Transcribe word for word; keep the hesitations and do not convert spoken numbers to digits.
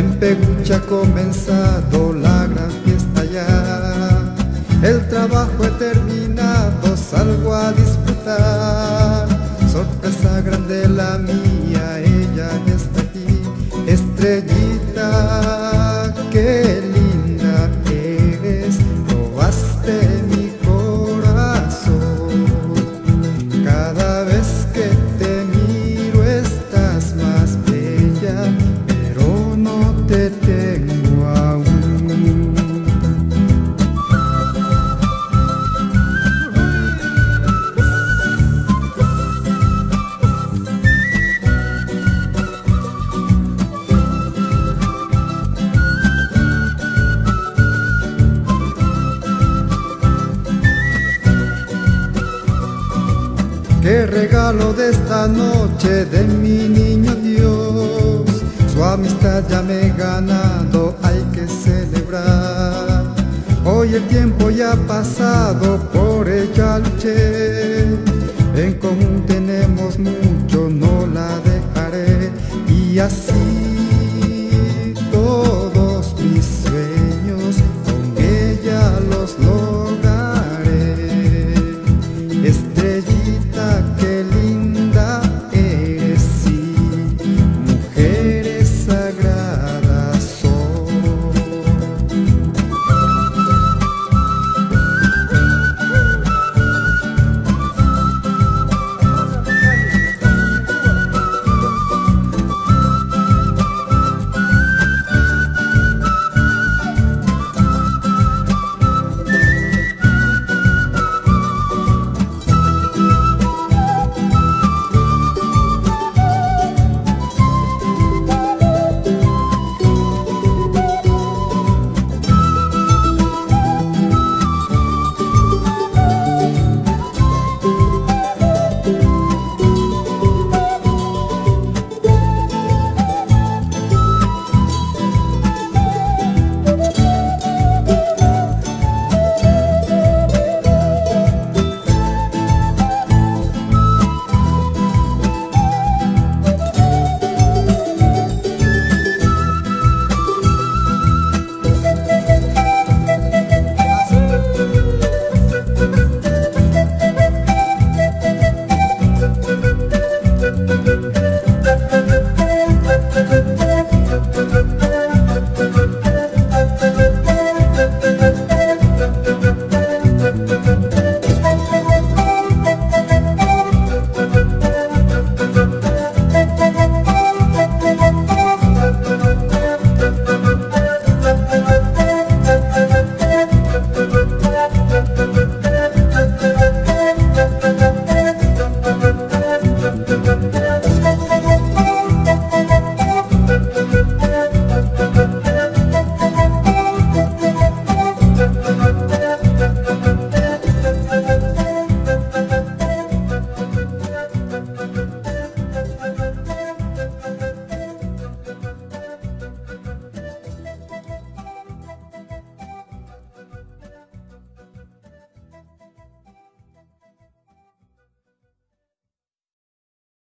En Pegucha ha comenzado la gran fiesta ya. El trabajo he terminado, salgo a disfrutar. Sorpresa grande la mía, ella que está aquí. Estrellita, qué linda eres, robaste mi corazón. Cada vez que te miro estás más bella, pero no te tengo aún. Qué regalo de esta noche de mi niño Dios, su amistad ya me he ganado, hay que celebrar. Hoy el tiempo ya ha pasado, por ella luché, en común tenemos mucho, no la dejaré y así.